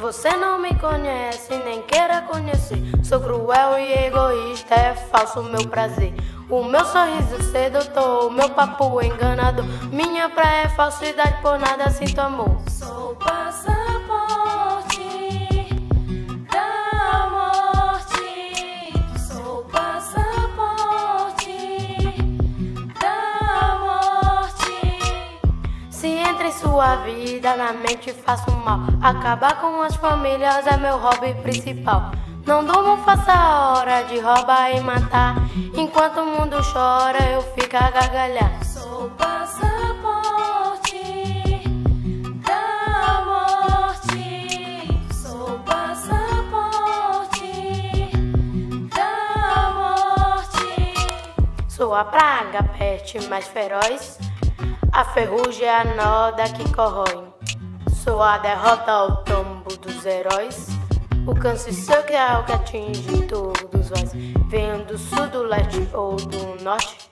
Você não me conhece, nem queira conhecer. Sou cruel e egoísta, é falso o meu prazer. O meu sorriso sedutor, o meu papo enganador. Minha praia é falsidade, por nada sinto amor. Sou passaporte da morte. Sou passaporte da morte. Se entra em sua vida, na mente faço mal. Acabar com as famílias é meu hobby principal. Não durmo, faça a hora de roubar e matar. Enquanto o mundo chora, eu fico a gargalhar. Sou passaporte da morte. Sou passaporte da morte. Sou a praga, peste mais feroz. A ferrugem é a noda que corrói. Sou a derrota ao tombo dos heróis. O câncer social que atinge todos nós. Venho do sul, do leste ou do norte,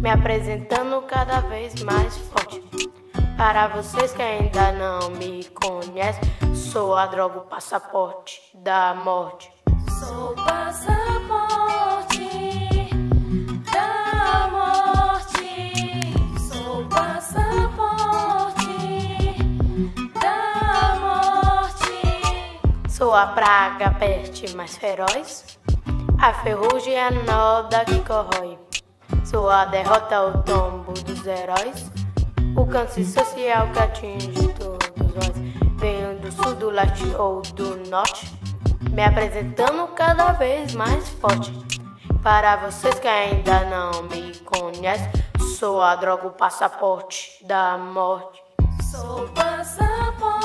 me apresentando cada vez mais forte. Para vocês que ainda não me conhecem, sou a droga, o passaporte da morte. Sou passaporte da morte. Sou passaporte da morte. Sou a praga, a peste mais feroz. A ferrugem é a noda que corrói. Sou a derrota, o tombo dos heróis. O câncer social que atinge todos nós. Venho do sul, do leste ou do norte, me apresentando cada vez mais forte. Para vocês que ainda não me conhecem, sou a droga, o passaporte da morte. Sou passaporte.